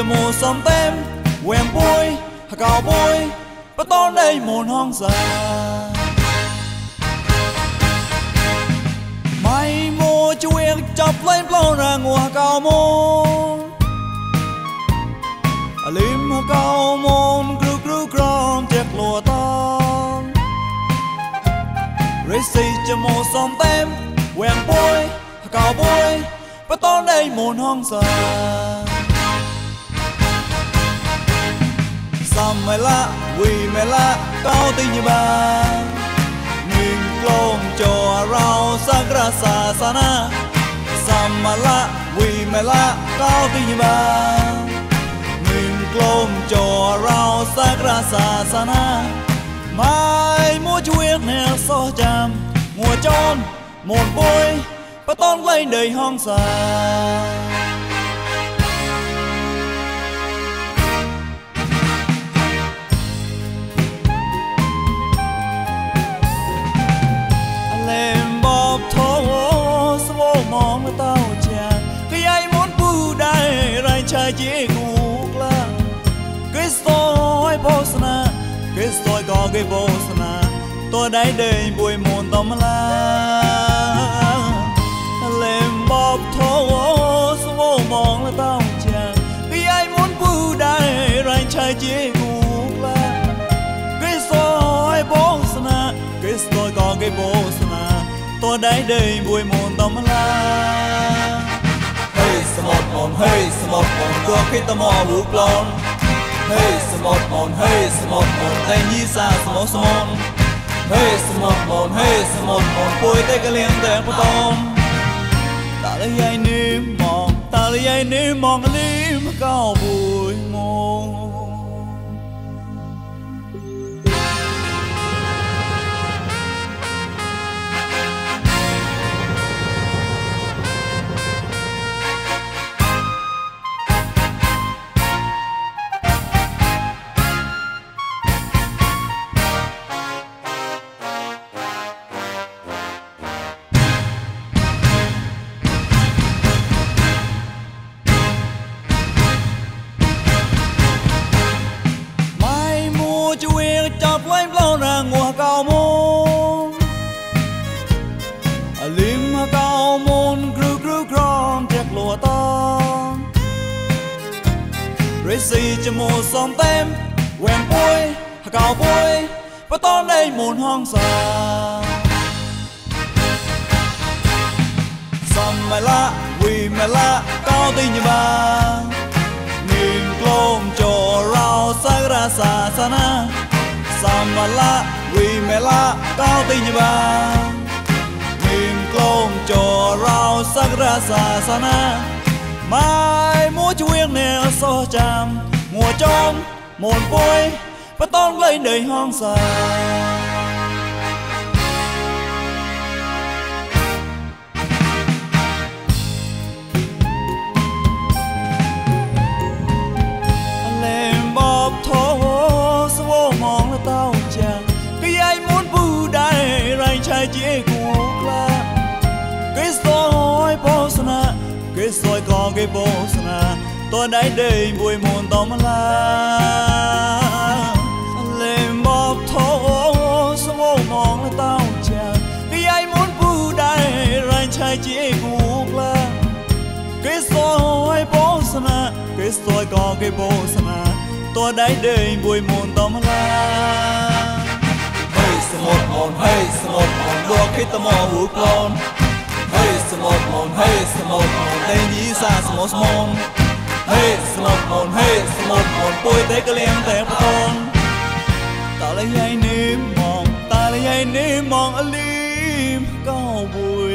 จะมูซ้อมเต็มแหวงบุยหากเอาบุยประต้อนได้หมุนห้องสาไม่โมจะเวียงจับเล่นเปล่าหน้างัวหากเอาโมลิมหากเอาโมกรุกรุกรองเจ็บหลัวตองเรซี่จะมูซ้อมเต็มแหวงบุยหากเอาบุยประต้อนได้หมุนห้องสาซ้ำไม่ละวีไม่ละเก้าตีนบ้างนิ่งโล่งจอเราสักราศาสนาซ้ำไม่ละวีไม่ละเก้าตีนบ้างนิ่งโล่งจอเราสักราศาสนาไม่มัวช่วยแนวโซจามมัวจอนหมดปุยประต้อนไล่ในห้องสามองแล้วเต้าเชียงก็ยัยมดผู้ใดไรชายจีกูกล้าก็สอยโบสนาก็สอยก็ก็โบสนาตัวใดเดยบุยมนตอมลาเล่มบอบโถสวมองแล้วเต้าเชียงก็ยัยมดผู้ใดไรชายจีกูกล้าก็สอยโบสนาก็สอยก็ก็โบสนาตัวใดเดยบุยมนตอมลาเฮ้ยสมอดมอนเฮ้ยสมอดมอนตัวคิดตะมอหูกลอนเฮ้ยสมอดมอนเฮ้ยสมอดมอนไอ้ยี่สาสมอสมอนเฮ้ยสมอดมอนเฮ้ยสมอดมอนปุยเตกะเลียงแตงปะตอมตาละยายนิ่มมองตาละยายนิ่มมองลิ้มเก้าบุยมนเรซี่จะมูซ้อมเต็มแหวงปุยหากเอาปุยประต้อนได้หมุนห้องสาซ้ำไม่ละวีไม่ละเก้าตีนบ้างนิ่งโกลมโจเราสักราศาสนาซ้ำไม่ละวีไม่ละเก้าตีนบ้างนิ่งโกลมโจเราสักราศาสนาไม่มัวช่วยแนวโซจามมัวจอนหมดปุยประต้อนไล่ในห้องสาเล่มบอบโถสวมองแล้วเต้าจางก็ยัยมุนผู้ใดไรชายจีกูกล้าก็สอยโบสนาก็สอยก็ก็โบสนาตัวใดเดยบุยมนตอมลาเล่มบอบโถสวมองแล้วเต้าจางก็ยัยมุนผู้ใดไรชายจีกูกล้าก็สอยโบสนาก็สอยก็ก็โบสนาตัวใดเดยบุยมนตอมลาเฮ้ยสมอดมอนเฮ้ยสมอดมอนตัวคิดตะมอหูกลอนเฮ้ยสมอดมอนเฮ้ยสมอดมอนไอ้ยี่สาสมอสมอนเฮ้ยสมอดมอนเฮ้ยสมอดมอนปุยเตกะเลียงแตงปะตอมตาละยายนิ่มมองตาละยายนิ่มมองอลิมเก้าบุย